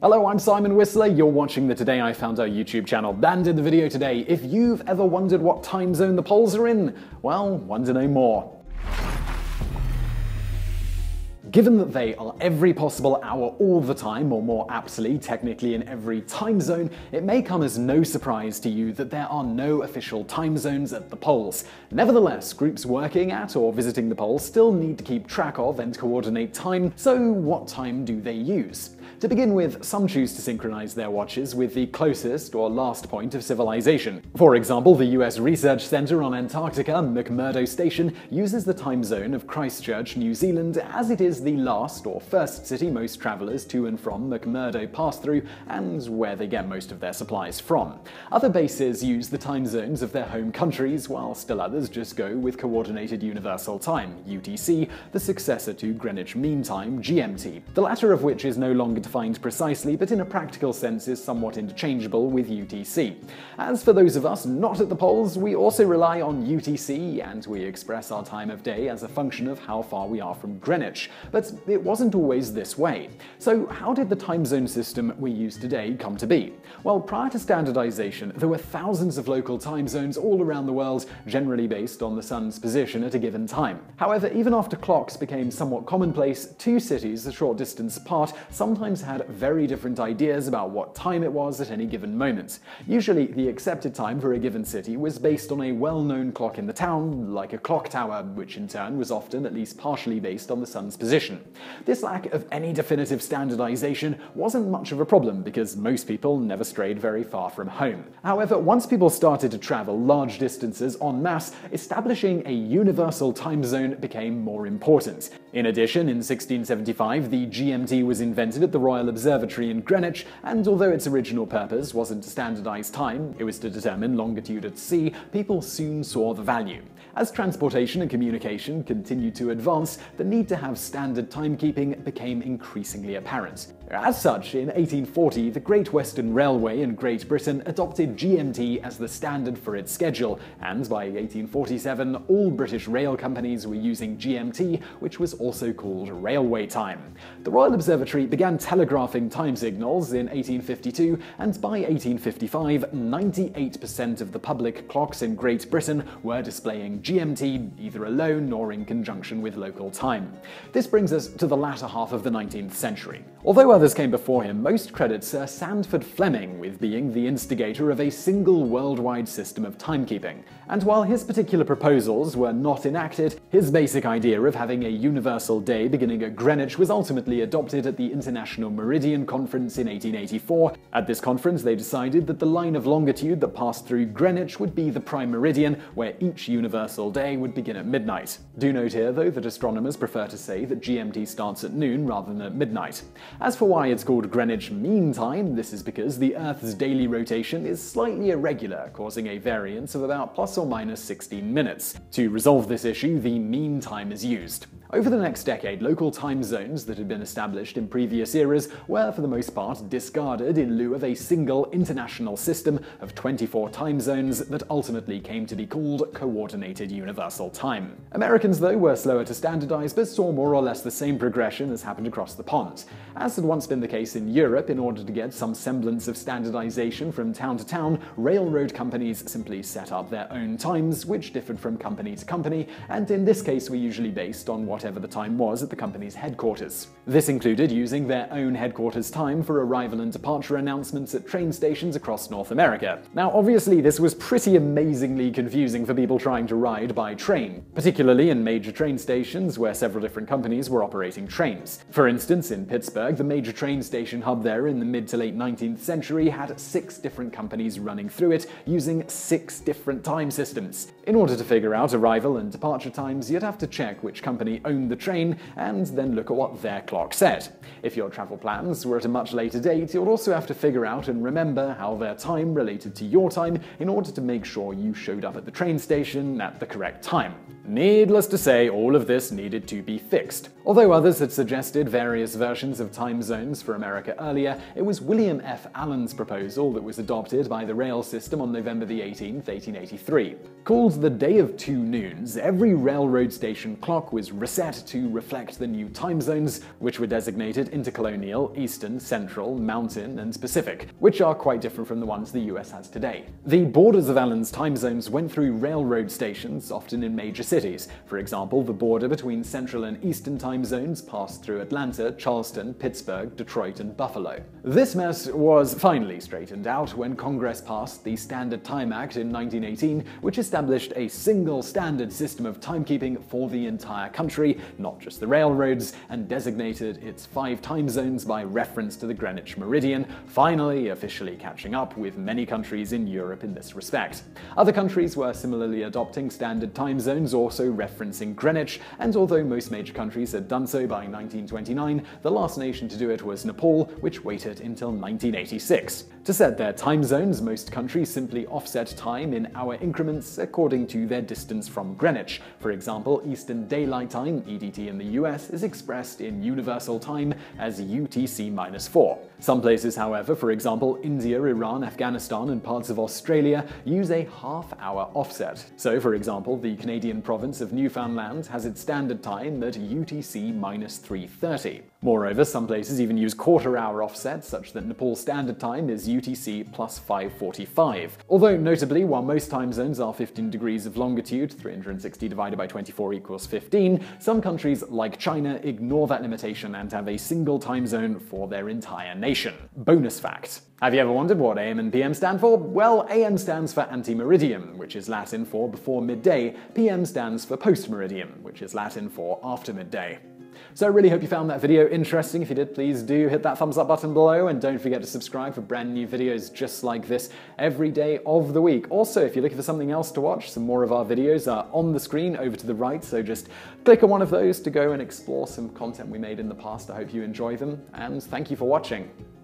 Hello, I'm Simon Whistler, you're watching the Today I Found Out YouTube channel, and in the video today, if you've ever wondered what time zone the polls are in, well, wonder no more. Given that they are every possible hour all the time, or more aptly, technically in every time zone, it may come as no surprise to you that there are no official time zones at the polls. Nevertheless, groups working at or visiting the polls still need to keep track of and coordinate time, so what time do they use? To begin with, some choose to synchronize their watches with the closest or last point of civilization. For example, the US Research Centre on Antarctica, McMurdo Station, uses the time zone of Christchurch, New Zealand, as it is the last or first city most travellers to and from McMurdo pass through and where they get most of their supplies from. Other bases use the time zones of their home countries, while still others just go with Coordinated Universal Time, UTC, the successor to Greenwich Mean Time, GMT, the latter of which is no longer defined precisely but in a practical sense is somewhat interchangeable with UTC. As for those of us not at the polls, we also rely on UTC and we express our time of day as a function of how far we are from Greenwich. But it wasn't always this way. So how did the time zone system we use today come to be? Well, prior to standardization, there were thousands of local time zones all around the world, generally based on the sun's position at a given time. However, even after clocks became somewhat commonplace, two cities a short distance apart sometimes had very different ideas about what time it was at any given moment. Usually, the accepted time for a given city was based on a well-known clock in the town, like a clock tower, which in turn was often at least partially based on the sun's position. This lack of any definitive standardization wasn't much of a problem because most people never strayed very far from home. However, once people started to travel large distances en masse, establishing a universal time zone became more important. In addition, in 1675, the GMT was invented at the Royal Observatory in Greenwich, and although its original purpose wasn't to standardize time, it was to determine longitude at sea, people soon saw the value. As transportation and communication continued to advance, the need to have standard timekeeping became increasingly apparent. As such, in 1840, the Great Western Railway in Great Britain adopted GMT as the standard for its schedule, and by 1847, all British rail companies were using GMT, which was also called railway time. The Royal Observatory began telegraphing time signals in 1852, and by 1855, 98% of the public clocks in Great Britain were displaying GMT, either alone or in conjunction with local time. This brings us to the latter half of the 19th century. Although others came before him, most credit Sir Sandford Fleming with being the instigator of a single worldwide system of timekeeping. And while his particular proposals were not enacted, his basic idea of having a universal day beginning at Greenwich was ultimately adopted at the International Meridian Conference in 1884. At this conference, they decided that the line of longitude that passed through Greenwich would be the prime meridian, where each universal day would begin at midnight. Do note here, though, that astronomers prefer to say that GMT starts at noon rather than at midnight. As for why it's called Greenwich Mean Time, this is because the Earth's daily rotation is slightly irregular, causing a variance of about plus or minus 16 minutes. To resolve this issue, the mean time is used. Over the next decade, local time zones that had been established in previous eras were, for the most part, discarded in lieu of a single international system of 24 time zones that ultimately came to be called Coordinated Universal Time. Americans, though, were slower to standardize but saw more or less the same progression as happened across the pond. As had once been the case in Europe, in order to get some semblance of standardization from town to town, railroad companies simply set up their own times, which differed from company to company, and in this case were usually based on whatever the time was at the company's headquarters. This included using their own headquarters time for arrival and departure announcements at train stations across North America. Now, obviously, this was pretty amazingly confusing for people trying to ride by train, particularly in major train stations where several different companies were operating trains. For instance, in Pittsburgh, the major train station hub there in the mid to late 19th century had 6 different companies running through it using 6 different time systems. In order to figure out arrival and departure times, you'd have to check which company owned the train and then look at what their clock said. If your travel plans were at a much later date, you'll also have to figure out and remember how their time related to your time in order to make sure you showed up at the train station at the correct time. Needless to say, all of this needed to be fixed. Although others had suggested various versions of time zones for America earlier, it was William F. Allen's proposal that was adopted by the rail system on November 18, 1883. Called the Day of Two Noons, every railroad station clock was reset set to reflect the new time zones, which were designated Intercolonial, Eastern, Central, Mountain, and Pacific, which are quite different from the ones the US has today. The borders of Allen's time zones went through railroad stations, often in major cities. For example, the border between Central and Eastern time zones passed through Atlanta, Charleston, Pittsburgh, Detroit, and Buffalo. This mess was finally straightened out when Congress passed the Standard Time Act in 1918, which established a single standard system of timekeeping for the entire country, not just the railroads, and designated its 5 time zones by reference to the Greenwich Meridian, finally officially catching up with many countries in Europe in this respect. Other countries were similarly adopting standard time zones, also referencing Greenwich, and although most major countries had done so by 1929, the last nation to do it was Nepal, which waited until 1986. To set their time zones, most countries simply offset time in hour increments according to their distance from Greenwich. For example, Eastern Daylight Time, EDT in the US, is expressed in Universal Time as UTC-4. Some places, however, for example India, Iran, Afghanistan, and parts of Australia, use a half-hour offset. So, for example, the Canadian province of Newfoundland has its standard time at UTC-3:30. Moreover, some places even use quarter-hour offsets, such that Nepal's standard time is UTC +5:45. Although, notably, while most time zones are 15 degrees of longitude, 360/24 = 15, some countries, like China, ignore that limitation and have a single time zone for their entire nation. Bonus fact. Have you ever wondered what AM and PM stand for? Well, AM stands for anti-meridium, which is Latin for before midday, PM stands for post-meridium, which is Latin for after midday. So I really hope you found that video interesting. If you did, please do hit that thumbs up button below, and don't forget to subscribe for brand new videos just like this every day of the week. Also, if you're looking for something else to watch, some more of our videos are on the screen over to the right, so just click on one of those to go and explore some content we made in the past. I hope you enjoy them, and thank you for watching.